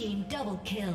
team double kill.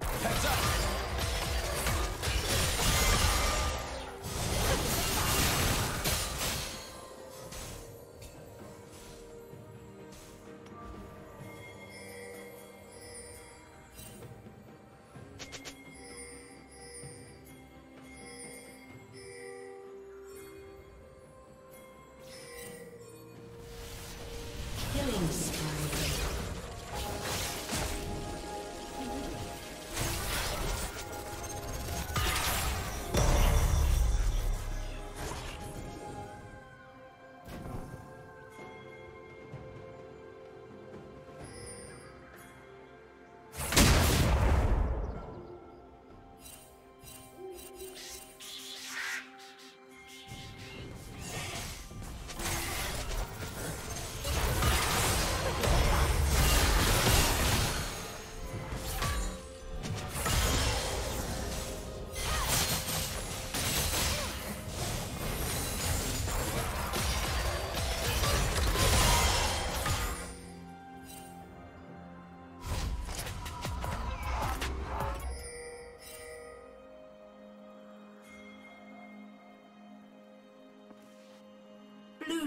Heads up! Blue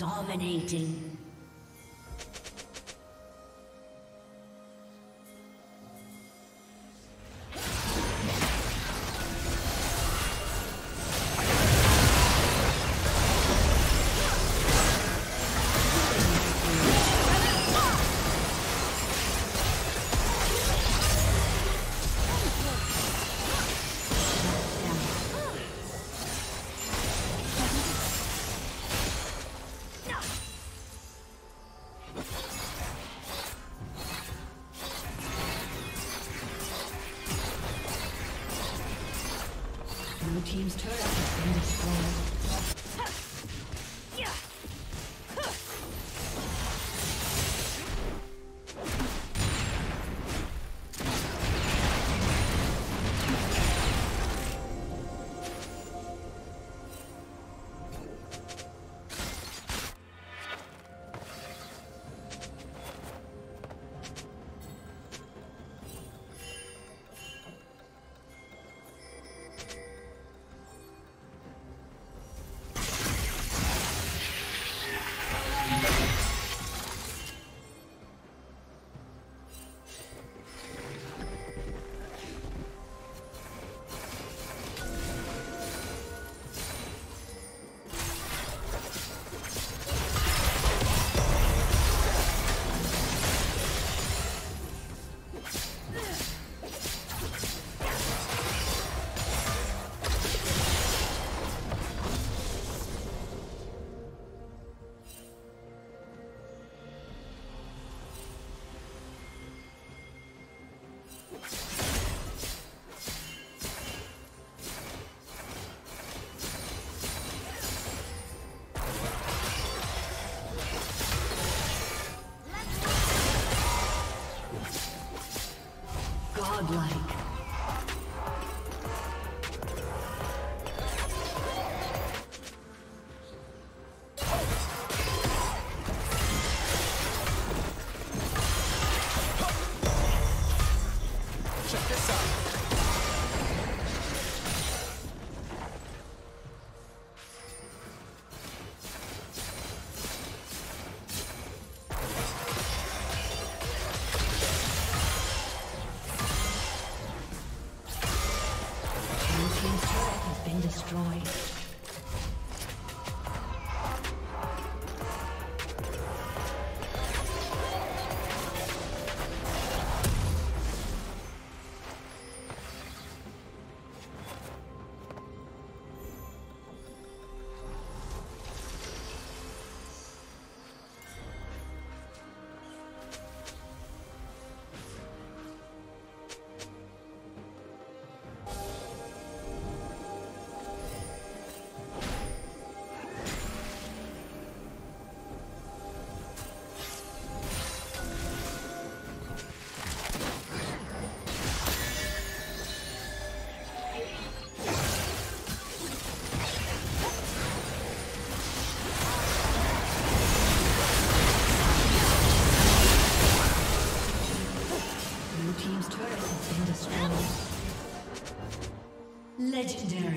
Dominating. Blue team's turret has been godlike. Legendary.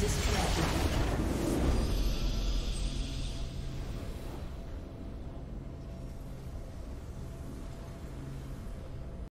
disconnected.